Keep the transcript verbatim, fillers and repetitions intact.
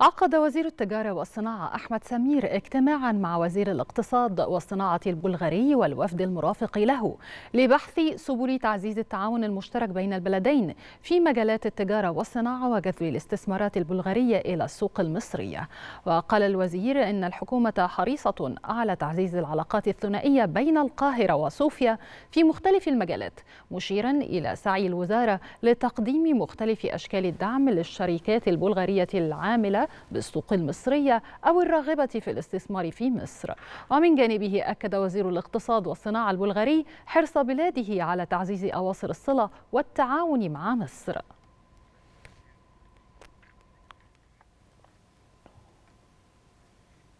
عقد وزير التجارة والصناعة أحمد سمير اجتماعا مع وزير الاقتصاد والصناعة البلغاري والوفد المرافق له لبحث سبل تعزيز التعاون المشترك بين البلدين في مجالات التجارة والصناعة وجذب الاستثمارات البلغارية إلى السوق المصرية. وقال الوزير إن الحكومة حريصة على تعزيز العلاقات الثنائية بين القاهرة وصوفيا في مختلف المجالات، مشيرا إلى سعي الوزارة لتقديم مختلف أشكال الدعم للشركات البلغارية العاملة بالسوق المصرية أو الراغبة في الاستثمار في مصر. ومن جانبه أكد وزير الاقتصاد والصناعة البلغاري حرص بلاده على تعزيز أواصر الصلة والتعاون مع مصر.